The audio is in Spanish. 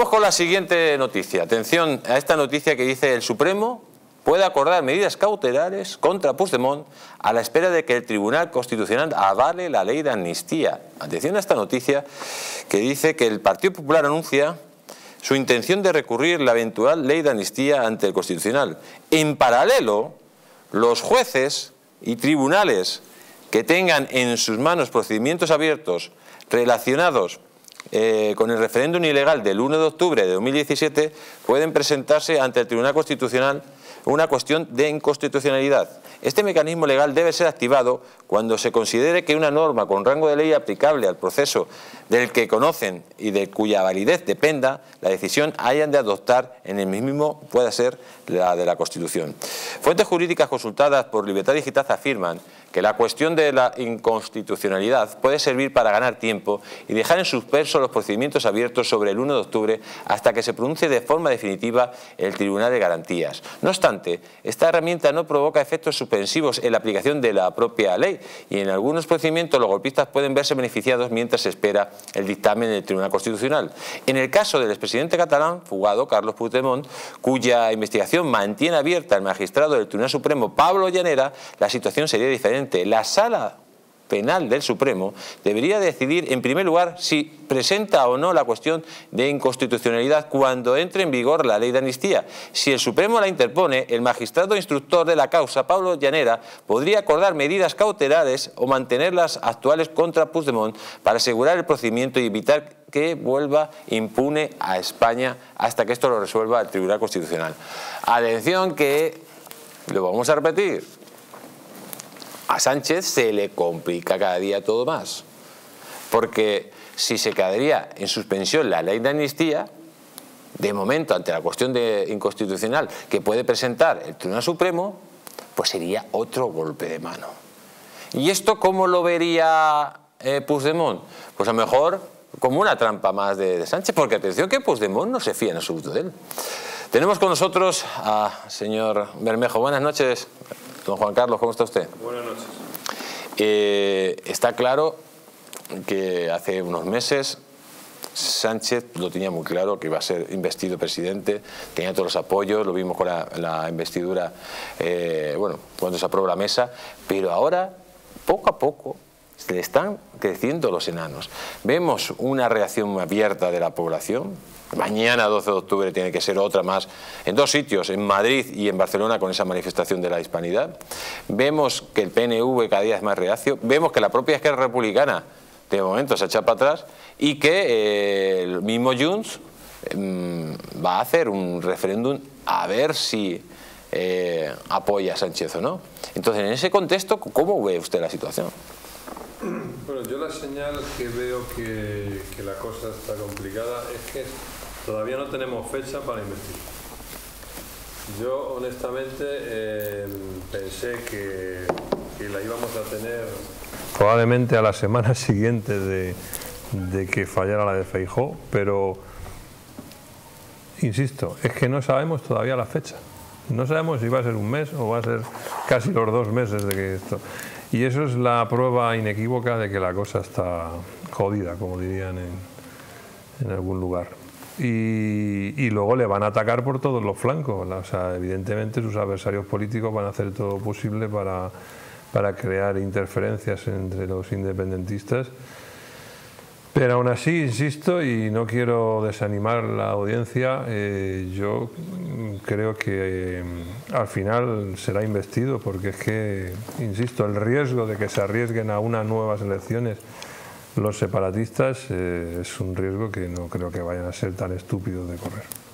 Vamos con la siguiente noticia. Atención a esta noticia que dice: el Supremo puede acordar medidas cautelares contra Puigdemont a la espera de que el Tribunal Constitucional avale la ley de amnistía. Atención a esta noticia que dice que el Partido Popular anuncia su intención de recurrir la eventual ley de amnistía ante el Constitucional. En paralelo, los jueces y tribunales que tengan en sus manos procedimientos abiertos relacionados con el referéndum ilegal del 1 de octubre de 2017 pueden presentarse ante el Tribunal Constitucional una cuestión de inconstitucionalidad. Este mecanismo legal debe ser activado cuando se considere que una norma con rango de ley aplicable al proceso del que conocen y de cuya validez dependa la decisión hayan de adoptar en el mismo pueda ser la de la Constitución. Fuentes jurídicas consultadas por Libertad Digital afirman que la cuestión de la inconstitucionalidad puede servir para ganar tiempo y dejar en suspenso los procedimientos abiertos sobre el 1 de octubre hasta que se pronuncie de forma definitiva el Tribunal de Garantías. No obstante, esta herramienta no provoca efectos suspensivos en la aplicación de la propia ley y en algunos procedimientos los golpistas pueden verse beneficiados mientras se espera el dictamen del Tribunal Constitucional. En el caso del expresidente catalán fugado Carlos Puigdemont, cuya investigación mantiene abierta el magistrado del Tribunal Supremo Pablo Llanera, la situación sería diferente. La Sala Penal del Supremo debería decidir en primer lugar si presenta o no la cuestión de inconstitucionalidad cuando entre en vigor la ley de amnistía. Si el Supremo la interpone, el magistrado instructor de la causa, Pablo Llanera, podría acordar medidas cautelares o mantener las actuales contra Puigdemont para asegurar el procedimiento y evitar que vuelva impune a España hasta que esto lo resuelva el Tribunal Constitucional. Atención que lo vamos a repetir. A Sánchez se le complica cada día todo más, porque si se quedaría en suspensión la ley de amnistía, de momento ante la cuestión de inconstitucional que puede presentar el Tribunal Supremo, pues sería otro golpe de mano. ¿Y esto cómo lo vería Puigdemont? Pues a lo mejor como una trampa más de Sánchez, porque atención que Puigdemont no se fía en absoluto de él. Tenemos con nosotros al señor Bermejo. Buenas noches. Don Juan Carlos, ¿cómo está usted? Buenas noches. Está claro que hace unos meses Sánchez lo tenía muy claro que iba a ser investido presidente, tenía todos los apoyos, lo vimos con la investidura, bueno, cuando se aprobó la mesa, pero ahora, poco a poco, se le están creciendo los enanos. Vemos una reacción abierta de la población. Mañana, 12 de octubre, tiene que ser otra más en dos sitios, en Madrid y en Barcelona, con esa manifestación de la hispanidad. Vemos que el PNV cada día es más reacio, vemos que la propia Esquerra Republicana de momento se echa para atrás y que el mismo Junts va a hacer un referéndum a ver si apoya a Sánchez o no. Entonces, en ese contexto, ¿cómo ve usted la situación? Bueno, yo la señal que veo que la cosa está complicada es que todavía no tenemos fecha para investigar. Yo honestamente pensé que la íbamos a tener probablemente a la semana siguiente de que fallara la de Feijóo, pero insisto, es que no sabemos todavía la fecha. No sabemos si va a ser un mes o va a ser casi los 2 meses de que esto. Y eso es la prueba inequívoca de que la cosa está jodida, como dirían en algún lugar. Y luego le van a atacar por todos los flancos. O sea, evidentemente sus adversarios políticos van a hacer todo lo posible para crear interferencias entre los independentistas. Pero aún así, insisto, y no quiero desanimar la audiencia, yo creo que al final será investido, porque es que, insisto, el riesgo de que se arriesguen a unas nuevas elecciones los separatistas es un riesgo que no creo que vayan a ser tan estúpidos de correr.